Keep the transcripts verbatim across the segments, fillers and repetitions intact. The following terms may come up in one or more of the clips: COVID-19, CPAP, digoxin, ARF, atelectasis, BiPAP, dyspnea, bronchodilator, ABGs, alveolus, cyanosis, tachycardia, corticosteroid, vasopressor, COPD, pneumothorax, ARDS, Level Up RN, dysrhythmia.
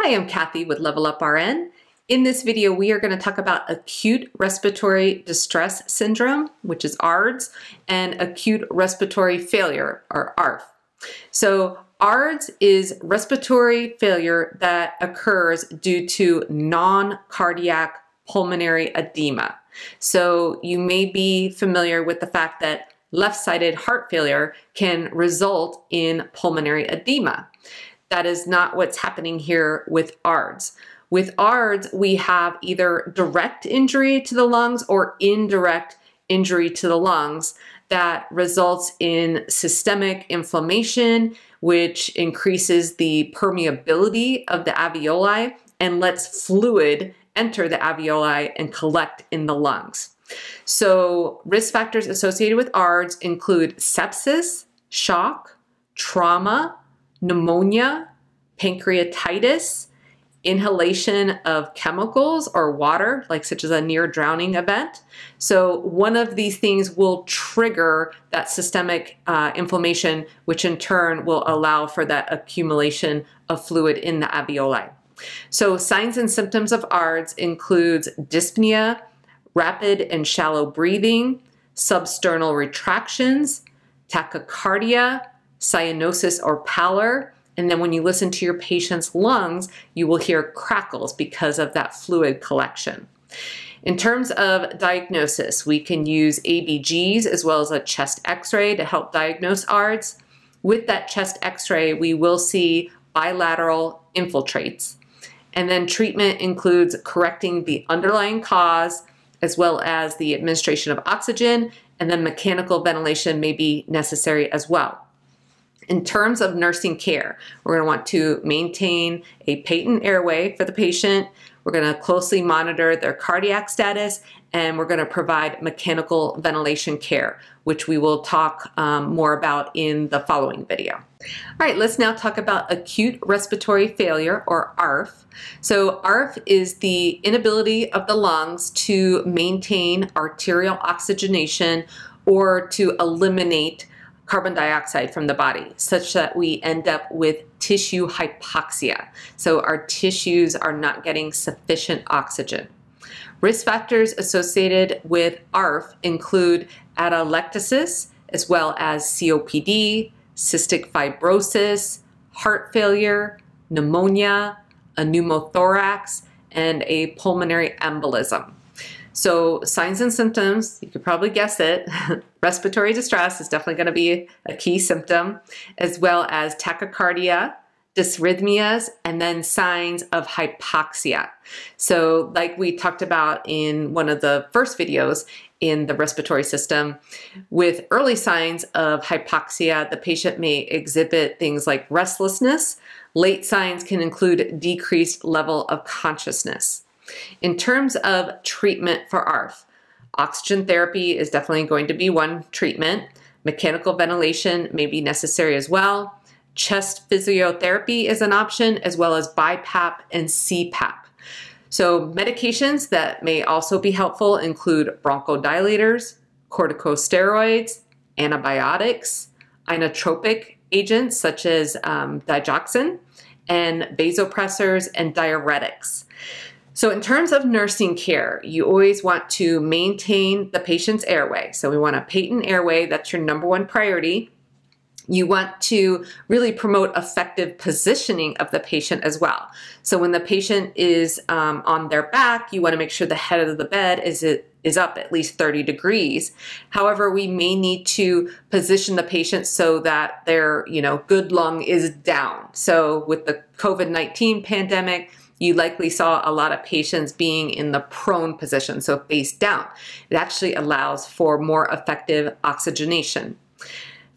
I am Kathy with Level Up R N. In this video, we are going to talk about acute respiratory distress syndrome, which is A R D S, and acute respiratory failure, or A R F. So A R D S is respiratory failure that occurs due to non-cardiac pulmonary edema. So you may be familiar with the fact that left-sided heart failure can result in pulmonary edema. That is not what's happening here with A R D S. With A R D S, we have either direct injury to the lungs or indirect injury to the lungs that results in systemic inflammation, which increases the permeability of the alveoli and lets fluid enter the alveoli and collect in the lungs. So risk factors associated with A R D S include sepsis, shock, trauma, pneumonia, pancreatitis, inhalation of chemicals or water, like such as a near drowning event. So one of these things will trigger that systemic uh, inflammation, which in turn will allow for that accumulation of fluid in the alveoli. So signs and symptoms of A R D S includes dyspnea, rapid and shallow breathing, substernal retractions, tachycardia, cyanosis or pallor, and then when you listen to your patient's lungs, you will hear crackles because of that fluid collection. In terms of diagnosis, we can use A B Gs as well as a chest x-ray to help diagnose A R D S. With that chest x-ray, we will see bilateral infiltrates. And then treatment includes correcting the underlying cause, as well as the administration of oxygen, and then mechanical ventilation may be necessary as well. In terms of nursing care, we're going to want to maintain a patent airway for the patient, we're going to closely monitor their cardiac status, and we're going to provide mechanical ventilation care, which we will talk um, more about in the following video. All right, let's now talk about acute respiratory failure, or A R F. So A R F is the inability of the lungs to maintain arterial oxygenation or to eliminate carbon dioxide from the body, such that we end up with tissue hypoxia. So our tissues are not getting sufficient oxygen. Risk factors associated with A R F include atelectasis, as well as C O P D, cystic fibrosis, heart failure, pneumonia, a pneumothorax, and a pulmonary embolism. So signs and symptoms, you could probably guess it, respiratory distress is definitely going to be a key symptom, as well as tachycardia, dysrhythmias, and then signs of hypoxia. So like we talked about in one of the first videos in the respiratory system, with early signs of hypoxia, the patient may exhibit things like restlessness. Late signs can include decreased level of consciousness. In terms of treatment for A R F, oxygen therapy is definitely going to be one treatment. Mechanical ventilation may be necessary as well. Chest physiotherapy is an option, as well as BiPAP and C PAP. So medications that may also be helpful include bronchodilators, corticosteroids, antibiotics, inotropic agents such as um, digoxin, and vasopressors and diuretics. So in terms of nursing care, you always want to maintain the patient's airway. So we want a patent airway, that's your number one priority. You want to really promote effective positioning of the patient as well. So when the patient is um, on their back, you want to make sure the head of the bed is, is up at least thirty degrees. However, we may need to position the patient so that their, you know, good lung is down. So with the COVID nineteen pandemic, you likely saw a lot of patients being in the prone position, so face down. It actually allows for more effective oxygenation.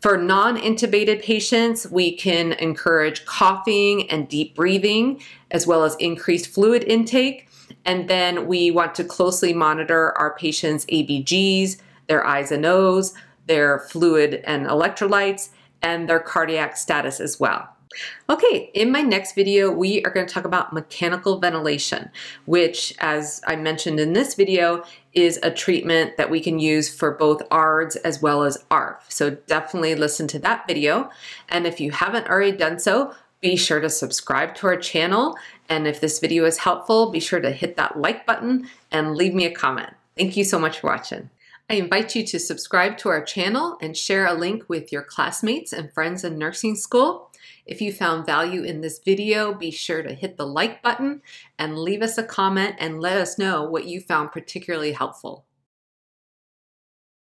For non-intubated patients, we can encourage coughing and deep breathing, as well as increased fluid intake. And then we want to closely monitor our patients' A B Gs, their eyes and nose, their fluid and electrolytes, and their cardiac status as well. Okay, in my next video, we are going to talk about mechanical ventilation, which, as I mentioned in this video, is a treatment that we can use for both A R D S as well as A R F. So definitely listen to that video. And if you haven't already done so, Be sure to subscribe to our channel, and if this video is helpful, be sure to hit that like button and leave me a comment. Thank you so much for watching. I invite you to subscribe to our channel and share a link with your classmates and friends in nursing school. If you found value in this video, be sure to hit the like button and leave us a comment and let us know what you found particularly helpful.